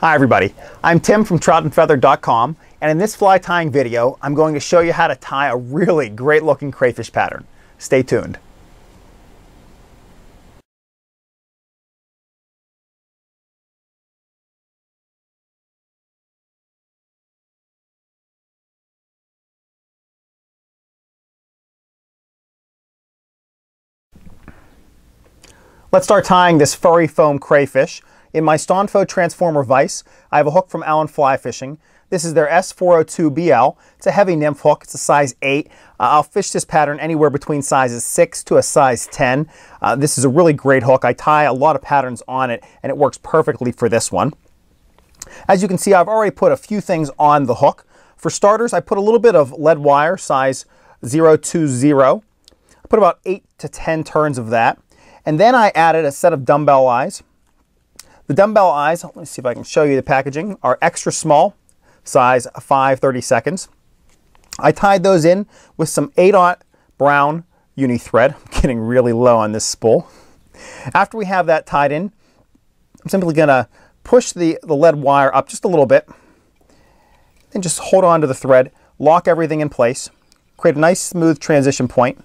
Hi everybody, I'm Tim from troutandfeather.com, and in this fly tying video I'm going to show you how to tie a really great looking crayfish pattern. Stay tuned. Let's start tying this furry foam crayfish. In my Stonfo Transformer vise, I have a hook from Allen Fly Fishing. This is their S402BL. It's a heavy nymph hook. It's a size 8. I'll fish this pattern anywhere between sizes 6 to a size 10. This is a really great hook. I tie a lot of patterns on it, and it works perfectly for this one. As you can see, I've already put a few things on the hook. For starters, I put a little bit of lead wire, size 020. I put about 8 to 10 turns of that. And then I added a set of dumbbell eyes. The dumbbell eyes, let me see if I can show you the packaging, are extra small, size 5/32. I tied those in with some 8/0 brown UNI thread. I'm getting really low on this spool. After we have that tied in, I'm simply going to push the lead wire up just a little bit and just hold on to the thread, lock everything in place, create a nice smooth transition point.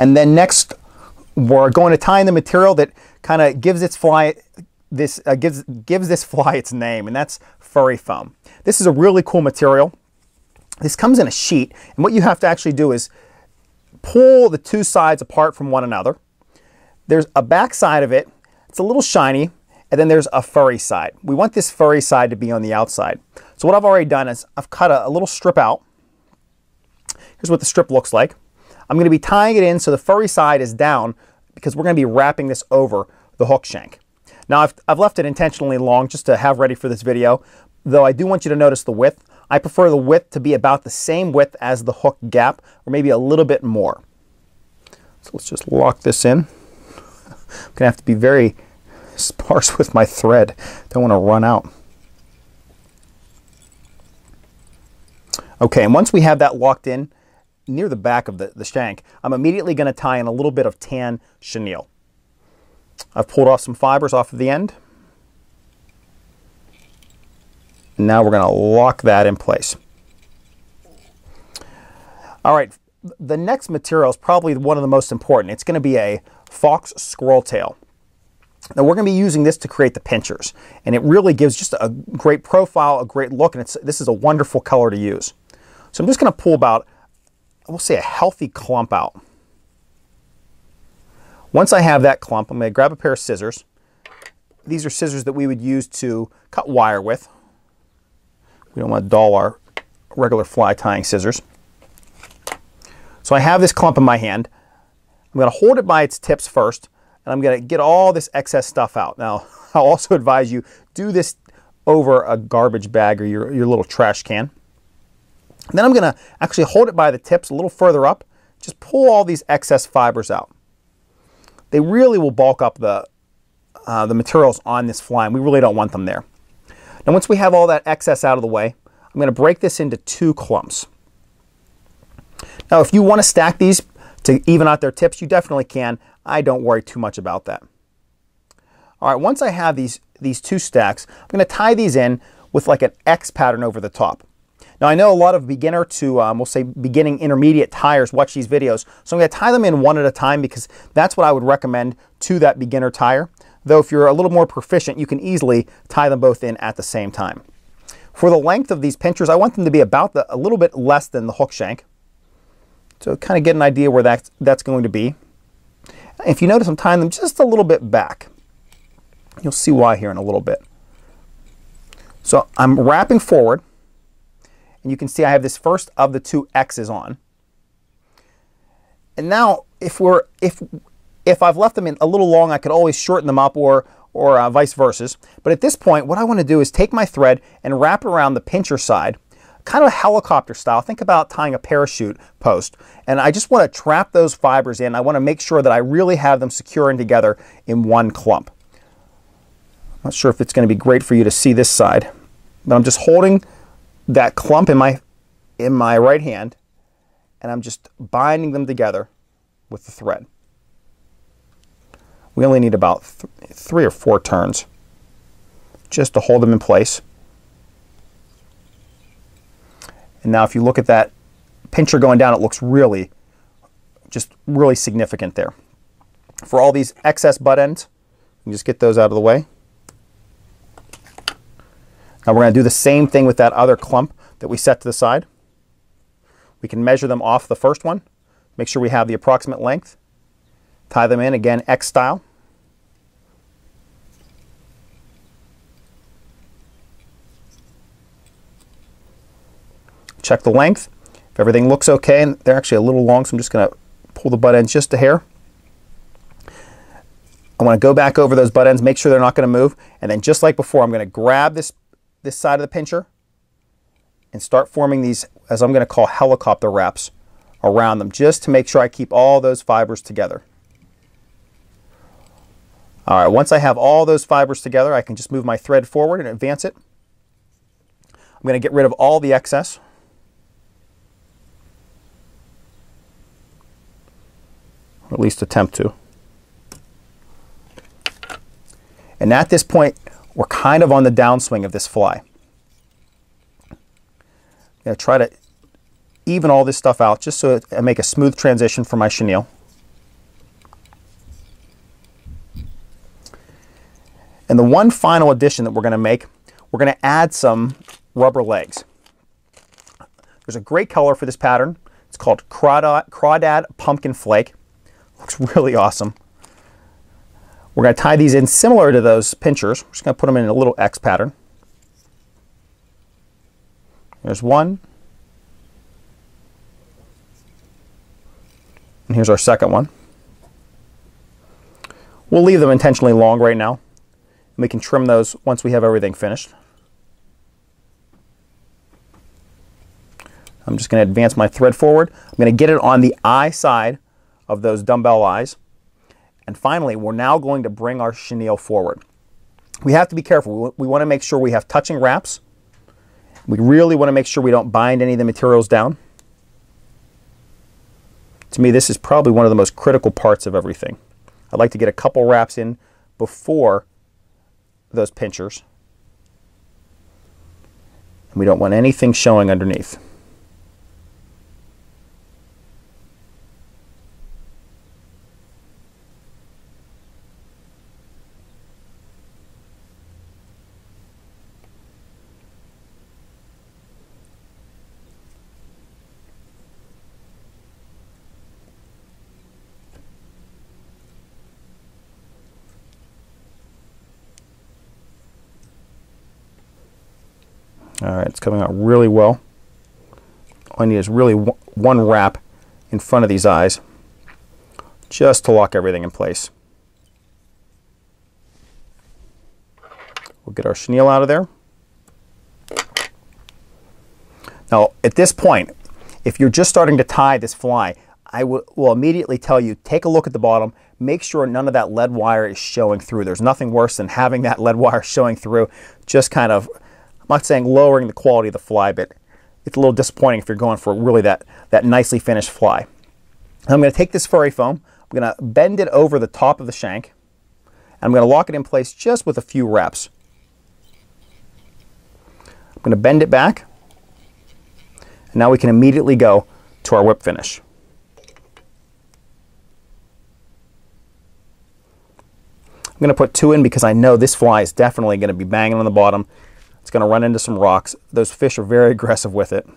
And then next, we're going to tie in the material that kind of gives its fly this gives this fly its name, and that's furry foam. This is a really cool material. This comes in a sheet, and what you have to actually do is pull the two sides apart from one another. There's a back side of it. It's a little shiny, and then there's a furry side. We want this furry side to be on the outside. So what I've already done is I've cut a little strip out. Here's what the strip looks like. I'm going to be tying it in so the furry side is down because we're going to be wrapping this over the hook shank. Now I've left it intentionally long just to have ready for this video, though I do want you to notice the width. I prefer the width to be about the same width as the hook gap, or maybe a little bit more. So let's just lock this in. I'm going to have to be very sparse with my thread. Don't want to run out. Okay, and once we have that locked in, near the back of the shank, I'm immediately going to tie in a little bit of tan chenille. I've pulled off some fibers off of the end. Now we're going to lock that in place. All right, the next material is probably one of the most important. It's going to be a fox squirrel tail. Now we're going to be using this to create the pinchers, and it really gives just a great profile, a great look, and this is a wonderful color to use. So I'm just going to pull about, we'll say, a healthy clump out. Once I have that clump, I'm going to grab a pair of scissors. These are scissors that we would use to cut wire with. We don't want to dull our regular fly tying scissors. So I have this clump in my hand. I'm going to hold it by its tips first, and I'm going to get all this excess stuff out. Now, I'll also advise you, do this over a garbage bag or your little trash can. Then I'm going to actually hold it by the tips a little further up, just pull all these excess fibers out. They really will bulk up the materials on this fly, and we really don't want them there. Now once we have all that excess out of the way, I'm going to break this into two clumps. Now if you want to stack these to even out their tips, you definitely can. I don't worry too much about that. All right, once I have these two stacks, I'm going to tie these in with like an X pattern over the top. Now I know a lot of beginner to, we'll say beginning intermediate tiers watch these videos, so I'm going to tie them in one at a time because that's what I would recommend to that beginner tire. Though if you're a little more proficient, you can easily tie them both in at the same time. For the length of these pinchers, I want them to be about a little bit less than the hook shank. So kind of get an idea where that's going to be. If you notice, I'm tying them just a little bit back. You'll see why here in a little bit. So I'm wrapping forward. And you can see I have this first of the two X's on. And now if I've left them in a little long, I could always shorten them up or vice versa. But at this point, what I want to do is take my thread and wrap it around the pincher side, kind of helicopter style. Think about tying a parachute post. And I just want to trap those fibers in. I want to make sure that I really have them secure and together in one clump. I'm not sure if it's going to be great for you to see this side, but I'm just holding that clump in my right hand, and I'm just binding them together with the thread. We only need about three or four turns just to hold them in place. And now if you look at that pincher going down, it looks really, just really significant there. For all these excess butt ends, you just get those out of the way. Now we're going to do the same thing with that other clump that we set to the side. We can measure them off the first one, make sure we have the approximate length, tie them in again X style. Check the length. If everything looks okay, and they're actually a little long, so I'm just going to pull the butt ends just a hair. I want to go back over those butt ends, make sure they're not going to move, and then just like before, I'm going to grab this side of the pincher and start forming these, as I'm going to call, helicopter wraps around them, just to make sure I keep all those fibers together. All right, once I have all those fibers together, I can just move my thread forward and advance it. I'm going to get rid of all the excess. Or at least attempt to. And at this point, we're kind of on the downswing of this fly. I'm going to try to even all this stuff out just so I make a smooth transition for my chenille. And the one final addition that we're going to make, we're going to add some rubber legs. There's a great color for this pattern. It's called Crawdad Pumpkin Flake. Looks really awesome. We're going to tie these in similar to those pinchers. We're just going to put them in a little X pattern. There's one. And here's our second one. We'll leave them intentionally long right now. And we can trim those once we have everything finished. I'm just going to advance my thread forward. I'm going to get it on the eye side of those dumbbell eyes. And finally, we're now going to bring our chenille forward. We have to be careful. We want to make sure we have touching wraps. We really want to make sure we don't bind any of the materials down. To me, this is probably one of the most critical parts of everything. I'd like to get a couple wraps in before those pinchers. And we don't want anything showing underneath. All right, it's coming out really well. All I need is really one wrap in front of these eyes just to lock everything in place. We'll get our chenille out of there. Now, at this point, if you're just starting to tie this fly, I will immediately tell you, take a look at the bottom, make sure none of that lead wire is showing through. There's nothing worse than having that lead wire showing through, just kind of, I'm not saying lowering the quality of the fly, but it's a little disappointing if you're going for really that nicely finished fly. I'm going to take this furry foam, I'm going to bend it over the top of the shank, and I'm going to lock it in place just with a few wraps. I'm going to bend it back, and now we can immediately go to our whip finish. I'm going to put two in because I know this fly is definitely going to be banging on the bottom. It's going to run into some rocks. Those fish are very aggressive with it.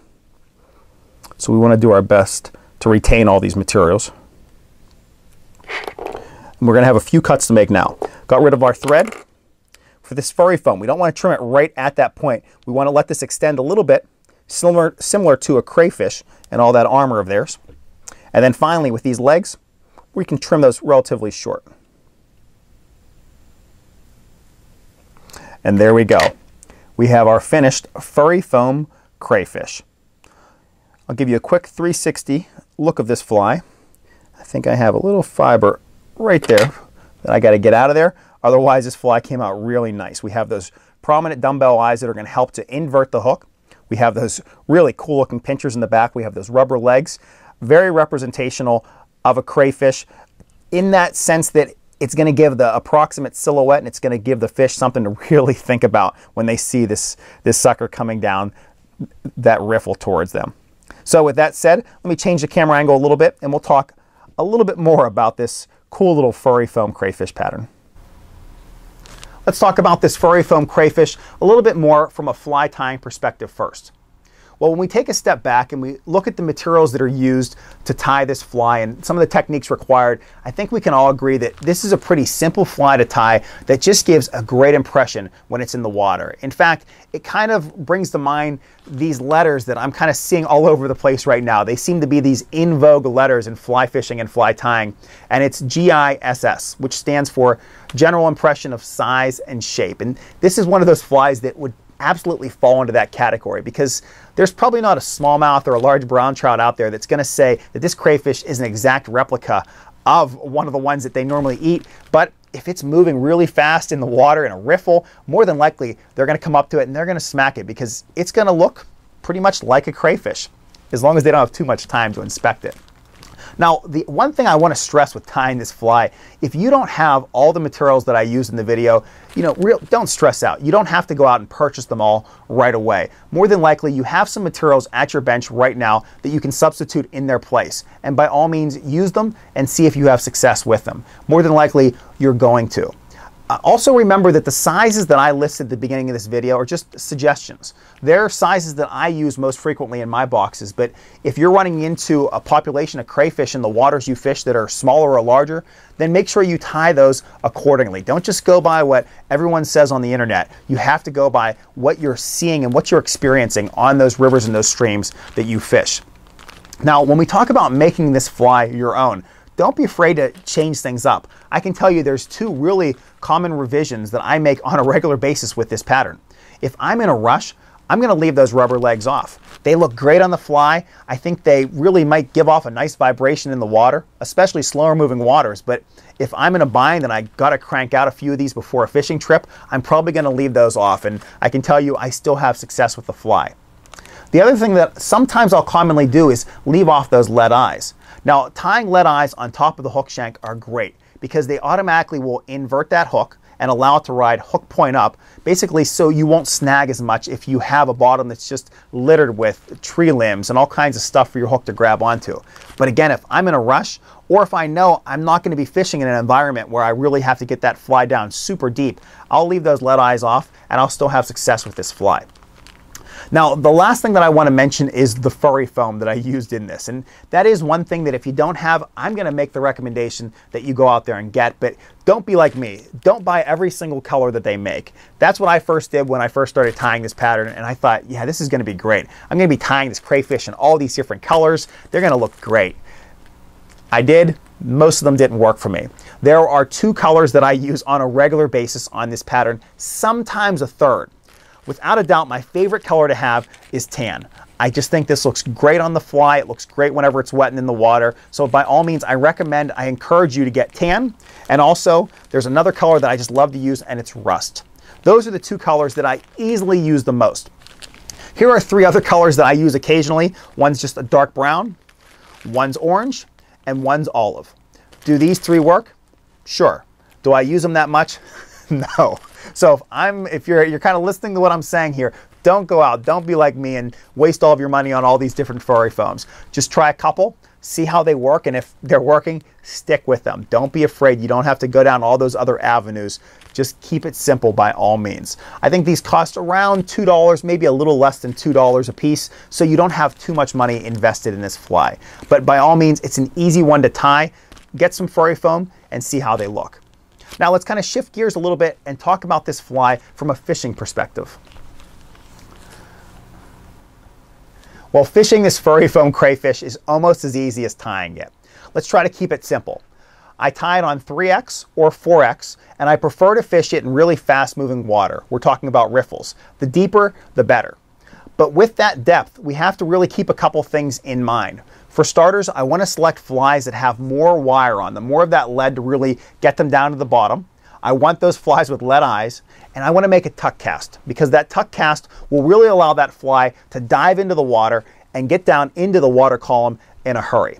So we want to do our best to retain all these materials. And we're going to have a few cuts to make now. Got rid of our thread. For this furry foam, we don't want to trim it right at that point. We want to let this extend a little bit, similar to a crayfish and all that armor of theirs. And then finally, with these legs, we can trim those relatively short. And there we go. We have our finished furry foam crayfish. I'll give you a quick 360 look of this fly. I think I have a little fiber right there that I got to get out of there. Otherwise, this fly came out really nice. We have those prominent dumbbell eyes that are going to help to invert the hook. We have those really cool looking pinchers in the back. We have those rubber legs. very representational of a crayfish in that sense that it's going to give the approximate silhouette, and it's going to give the fish something to really think about when they see this sucker coming down that riffle towards them. So with that said, let me change the camera angle a little bit and we'll talk a little bit more about this cool little furry foam crayfish pattern. Let's talk about this furry foam crayfish a little bit more from a fly tying perspective first. Well, when we take a step back and we look at the materials that are used to tie this fly and some of the techniques required, I think we can all agree that this is a pretty simple fly to tie that just gives a great impression when it's in the water. In fact, it kind of brings to mind these letters that I'm kind of seeing all over the place right now. They seem to be these in vogue letters in fly fishing and fly tying, and it's GISS, which stands for General Impression of Size and Shape. And this is one of those flies that would absolutely fall into that category, because there's probably not a smallmouth or a large brown trout out there that's going to say that this crayfish is an exact replica of one of the ones that they normally eat. But if it's moving really fast in the water in a riffle, more than likely they're going to come up to it and they're going to smack it, because it's going to look pretty much like a crayfish, as long as they don't have too much time to inspect it. Now, the one thing I want to stress with tying this fly, if you don't have all the materials that I used in the video, don't stress out. You don't have to go out and purchase them all right away. More than likely, you have some materials at your bench right now that you can substitute in their place. And by all means, use them and see if you have success with them. More than likely, you're going to. Also remember that the sizes that I listed at the beginning of this video are just suggestions. They're sizes that I use most frequently in my boxes, but if you're running into a population of crayfish in the waters you fish that are smaller or larger, then make sure you tie those accordingly. Don't just go by what everyone says on the internet. You have to go by what you're seeing and what you're experiencing on those rivers and those streams that you fish. Now, when we talk about making this fly your own, don't be afraid to change things up. I can tell you there's two really common revisions that I make on a regular basis with this pattern. If I'm in a rush, I'm going to leave those rubber legs off. They look great on the fly. I think they really might give off a nice vibration in the water, especially slower moving waters. But if I'm in a bind and I got to crank out a few of these before a fishing trip, I'm probably going to leave those off. And I can tell you I still have success with the fly. The other thing that sometimes I'll commonly do is leave off those lead eyes. Now, tying lead eyes on top of the hook shank are great because they automatically will invert that hook and allow it to ride hook point up, basically so you won't snag as much if you have a bottom that's just littered with tree limbs and all kinds of stuff for your hook to grab onto. But again, if I'm in a rush or if I know I'm not going to be fishing in an environment where I really have to get that fly down super deep, I'll leave those lead eyes off and I'll still have success with this fly. Now, the last thing that I want to mention is the furry foam that I used in this. And that is one thing that if you don't have, I'm going to make the recommendation that you go out there and get. But don't be like me. Don't buy every single color that they make. That's what I first did when I first started tying this pattern. And I thought, yeah, this is going to be great. I'm going to be tying this crayfish in all these different colors. They're going to look great. I did. Most of them didn't work for me. There are two colors that I use on a regular basis on this pattern, sometimes a third. Without a doubt, my favorite color to have is tan. I just think this looks great on the fly. It looks great whenever it's wet and in the water. So by all means, I encourage you to get tan. And also, there's another color that I just love to use, and it's rust. Those are the two colors that I easily use the most. Here are three other colors that I use occasionally. One's just a dark brown, one's orange, and one's olive. Do these three work? Sure. Do I use them that much? No. So if you're kind of listening to what I'm saying here, don't go out, don't be like me and waste all of your money on all these different furry foams. Just try a couple, see how they work, and if they're working, stick with them. Don't be afraid. You don't have to go down all those other avenues. Just keep it simple by all means. I think these cost around $2, maybe a little less than $2 a piece, so you don't have too much money invested in this fly. But by all means, it's an easy one to tie. Get some furry foam and see how they look. Now let's kind of shift gears a little bit and talk about this fly from a fishing perspective. Well, fishing this furry foam crayfish is almost as easy as tying it. Let's try to keep it simple. I tie it on 3X or 4X, and I prefer to fish it in really fast-moving water. We're talking about riffles. The deeper, the better. But with that depth, we have to really keep a couple things in mind. For starters, I want to select flies that have more wire on them, more of that lead to really get them down to the bottom. I want those flies with lead eyes, and I want to make a tuck cast, because that tuck cast will really allow that fly to dive into the water and get down into the water column in a hurry.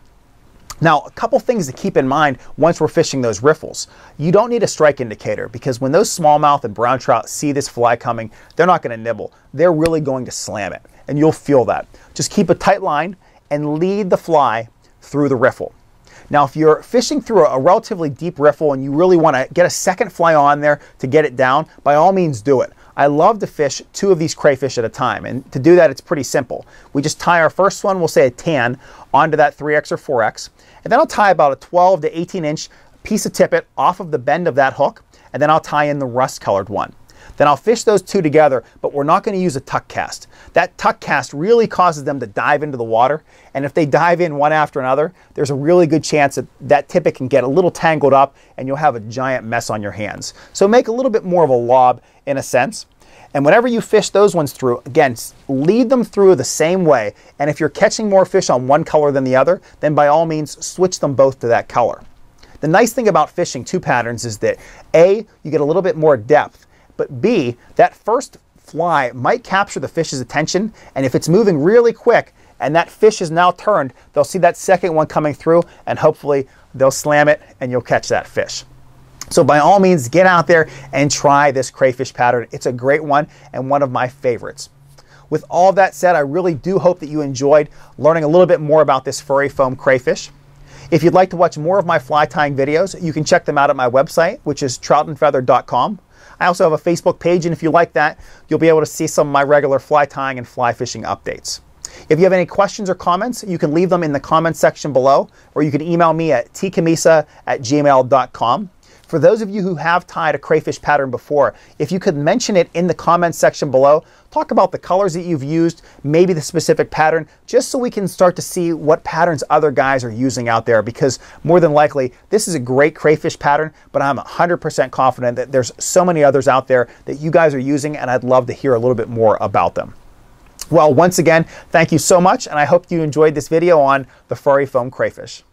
Now, a couple things to keep in mind once we're fishing those riffles. You don't need a strike indicator, because when those smallmouth and brown trout see this fly coming, they're not going to nibble. They're really going to slam it, and you'll feel that. Just keep a tight line and lead the fly through the riffle. Now, if you're fishing through a relatively deep riffle and you really want to get a second fly on there to get it down, by all means do it. I love to fish two of these crayfish at a time, and to do that it's pretty simple. We just tie our first one, we'll say a tan, onto that 3X or 4X, and then I'll tie about a 12 to 18 inch piece of tippet off of the bend of that hook, and then I'll tie in the rust colored one. Then I'll fish those two together, but we're not going to use a tuck cast. That tuck cast really causes them to dive into the water, and if they dive in one after another, there's a really good chance that that tippet can get a little tangled up and you'll have a giant mess on your hands. So make a little bit more of a lob in a sense. And whenever you fish those ones through, again, lead them through the same way. And if you're catching more fish on one color than the other, then by all means, switch them both to that color. The nice thing about fishing two patterns is that A, you get a little bit more depth, but B, that first fly might capture the fish's attention, and if it's moving really quick and that fish is now turned, they'll see that second one coming through and hopefully they'll slam it and you'll catch that fish. So by all means, get out there and try this crayfish pattern. It's a great one and one of my favorites. With all that said, I really do hope that you enjoyed learning a little bit more about this furry foam crayfish. If you'd like to watch more of my fly tying videos, you can check them out at my website, which is troutandfeather.com. I also have a Facebook page, and if you like that, you'll be able to see some of my regular fly tying and fly fishing updates. If you have any questions or comments, you can leave them in the comments section below, or you can email me at tcammisa@gmail.com. For those of you who have tied a crayfish pattern before, if you could mention it in the comments section below, talk about the colors that you've used, maybe the specific pattern, just so we can start to see what patterns other guys are using out there, because more than likely, this is a great crayfish pattern, but I'm 100% confident that there's so many others out there that you guys are using, and I'd love to hear a little bit more about them. Well, once again, thank you so much, and I hope you enjoyed this video on the furry foam crayfish.